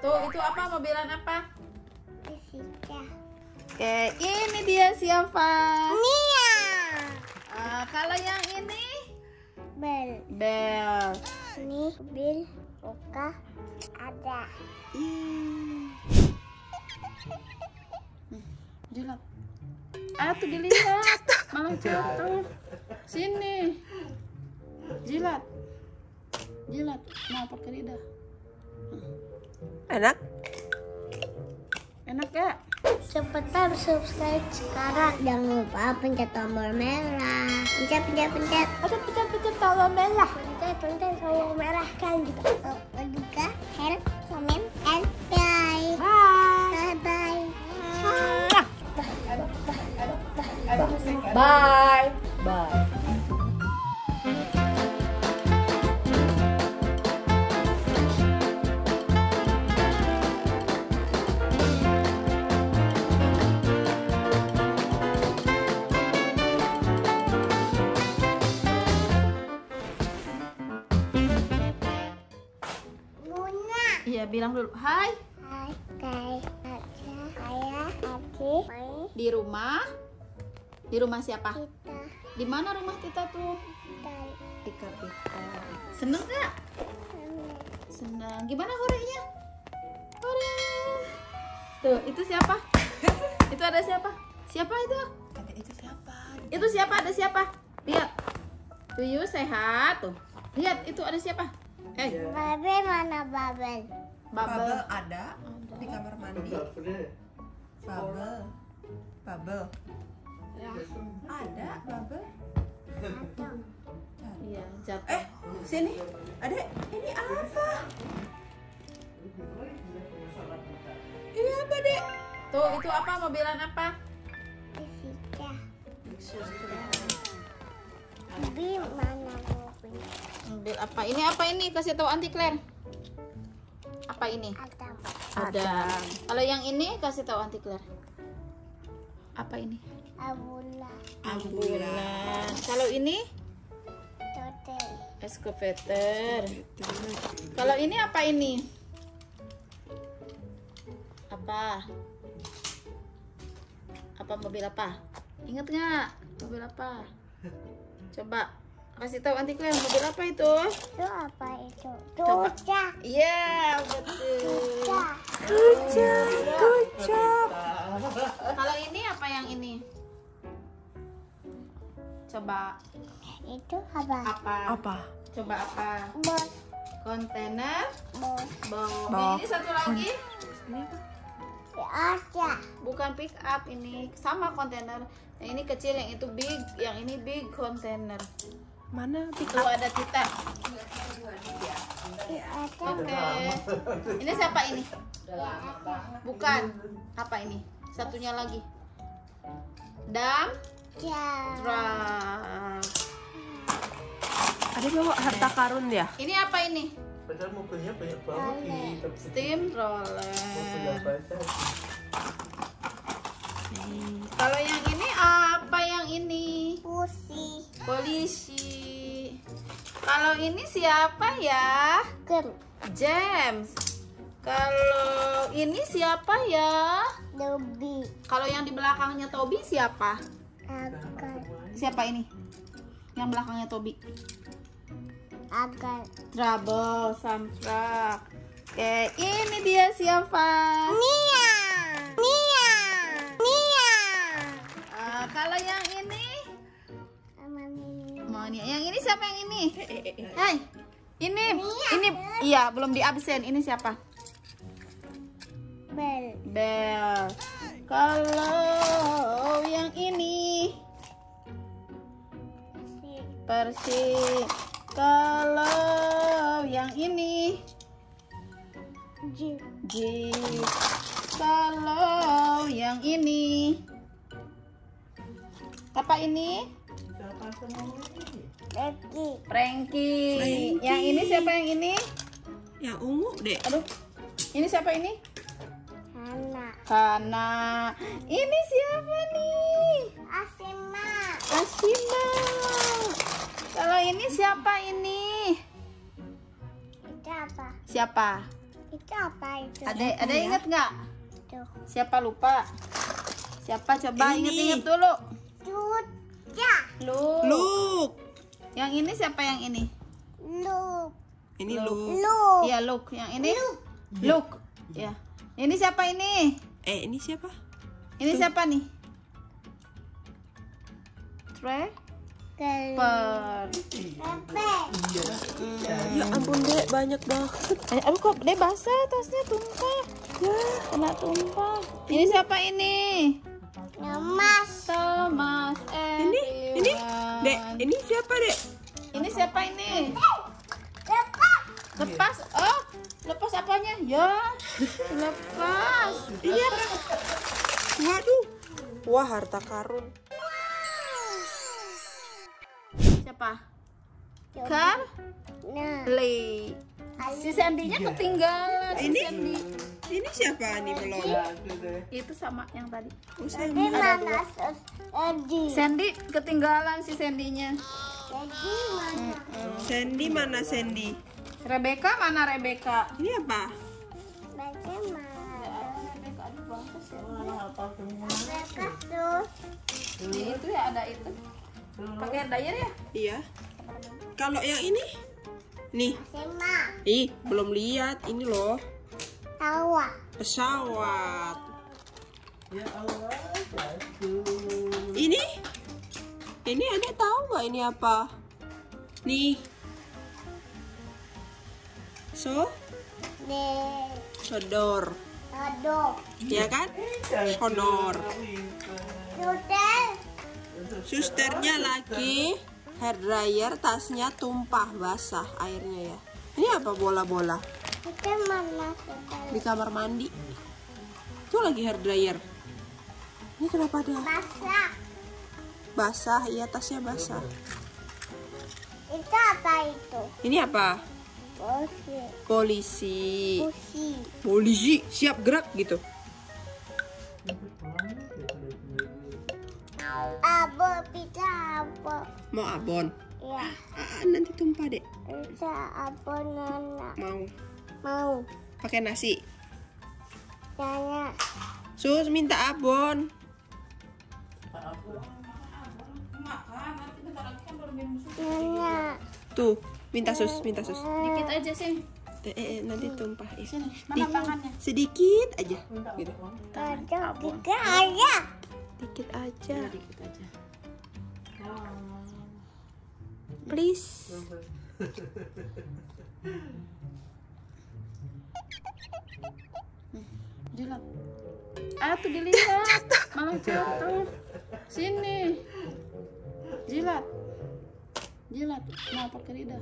Tuh, itu apa? Mobilan apa? Oke, ini dia siapa? Nia. Kalau yang ini? Bel. Bel. Ini Bel. Luka. Ada. Julap. Tuh dilihat. Malah jatuh. Sini. Jilat. Jilat. Nah, pakai lidah. Enak? Enak ya? Cepetan subscribe sekarang. Jangan lupa pencet tombol merah. Pencet. Pencet tombol merah. Pencet tombol merah kan juga. Juga share, comment, and bye. Bye. Bye. Bye. Bye. Bye. Iya, bilang dulu. Hai. Hai, guys. Saya Adi. Di rumah? Di rumah siapa? Tita. Di mana rumah Tita tuh? Di Kapita. Seneng gak? Seneng. Gimana horenya? Hore. Tuh, itu siapa? Itu ada siapa? Siapa itu? Itu siapa? Itu siapa? Ada siapa? Lihat. Tuyul sehat tuh. Lihat, itu ada siapa? Babel mana Babel? Babel ada di kamar mandi. Babel. Ya. Ada Babel. Iya, jatuh. Sini. Adek, ini apa? Ini apa, Dek? Tuh, itu apa? Mobilan apa? Fisika. Mobil mana? Mobil apa? Ini apa ini? Kasih tahu Auntie Claire. Apa ini? Ada. Kalau yang ini kasih tahu Auntie Claire. Apa ini? Ambulans. Kalau ini? Excavator. Kalau ini apa ini? Apa? Apa mobil apa? Ingat nggak? Mobil apa? Coba. Kasih tahu Auntie Claire mobil apa itu? Itu apa itu? Kuca. Iya, betul. Kuca. Kalau ini apa yang ini? Coba. Itu apa? Apa? Coba apa? Box. Kontainer. Box. Ini satu lagi. Ini apa? Aja. Bukan pick up ini. Sama kontainer. Yang ini kecil, yang itu big, yang ini big kontainer. Mana pick up? Oh, ada Tita. Oke. Ini siapa ini? Bukan. Apa ini? Satunya lagi. Drum. Ada bawa harta karun ya? Ini apa ini? Padahal mobilnya banyak banget ini. Steam roller. Kalau yang ini apa yang ini? Polisi. Kalau ini siapa ya? James. Kalau ini siapa ya? Toby. Kalau yang di belakangnya Toby siapa? Agar. Siapa ini? Yang belakangnya Toby. Agar. Trouble soundtrack. Oke, ini dia siapa? Nia. Kalau yang ini? Monia. Yang ini siapa yang ini? Hai. Ini iya belum di absen. Ini siapa? Bel. Kalau yang ini Persi. Kalau yang ini J. Kalau yang ini apa ini? Frankie. Yang ini siapa yang ini? Yang ungu, Dek. Aduh. Ini siapa ini? Hana. Ini siapa nih? Asima. Kalau ini siapa ini? Siapa? Itu apa itu? Ada ingat nggak? Siapa lupa? Siapa coba ingat-ingat dulu? Cuca. Luke. Yang ini siapa yang ini? Luke. Ini Luke. Iya Luke. Yang ini? Luke. Ya. Ini siapa ini? Ini siapa? Ini siapa nih? Trevor. Ya ampun dek, banyak banget. Aduh kok dek basah, tasnya tumpah. Ya kena tumpah. Ini siapa ini? Thomas. Ini dek. Ini siapa dek? Ini siapa ini? Lepas. Oh, lepas apanya? Ya, lepas. Iya. Waduh. Wah, harta karun. Siapa? Carly. Si Sandinya ketinggalan. Ini siapa nih belum? Itu sama yang tadi. Ini mana? Sandy ketinggalan si Sandinya. Sandy mana? Rebecca mana? Ini apa? Rebecca itu ya, ada itu. Pakai daya ya? Iya. Kalau yang ini? Nih. Ih, belum lihat ini loh. Pesawat. Ya Allah. Ini? Ini ada tahu nggak ini apa? Nih. Sodor. Ya kan? Honor. Susternya lagi, hair dryer, tasnya tumpah basah airnya ya. Ini apa bola-bola? Di kamar mandi. Itu lagi hair dryer. Ini kenapa dia? Basah, iya tasnya basah. Itu apa itu? Ini apa? Polisi siap gerak gitu. Mau abon? Ya. Nanti tumpah dek. Abon Nana. Mau. Pakai nasi. Nana. Sus minta abon. Nana. Tuh. Minta sus. Dikit aja sih. Nanti tumpah. Sini, mana tangannya? Sedikit aja. Gitu. Dikit aja. Please. Jilat. Tuh dilihat. Malah jatuh. Sini. Jilat. Nah, pakai lidah.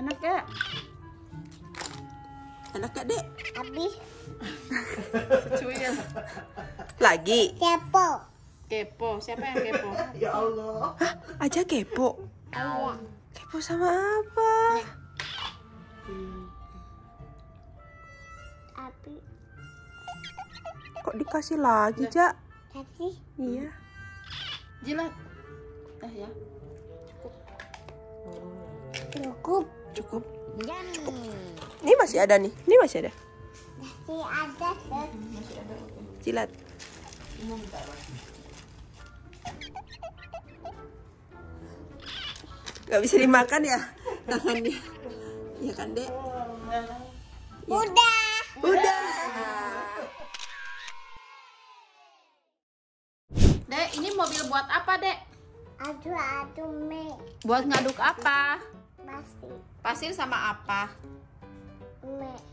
Enak ya dek? Habis. Cuil. Lagi. Kepo. Siapa yang kepo? Ya Allah. Aja kepo. Kepo sama apa? Api. Kok dikasih lagi, Cak? Kasih. Iya. Jilat. Ya. Cukup. Ini masih ada nih. Masih ada. Jilat. Gak bisa dimakan ya tangannya. Iya kan, Dek? Udah. Dek, ini mobil buat apa, Dek? Aduk-aduk, Me. Buat ngaduk apa? Pasir sama apa?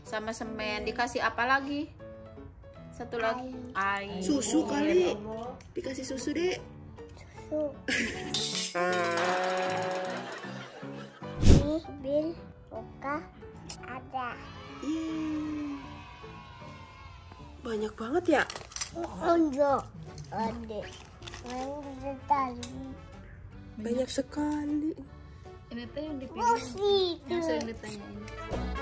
Sama semen. Dikasih apa lagi? Satu lagi. Air. Susu kali. Dikasih susu dek. Ini bil buka ada. Banyak banget ya. Banyak sekali. Ini teh yang dipilih. Yang sering ditanyain.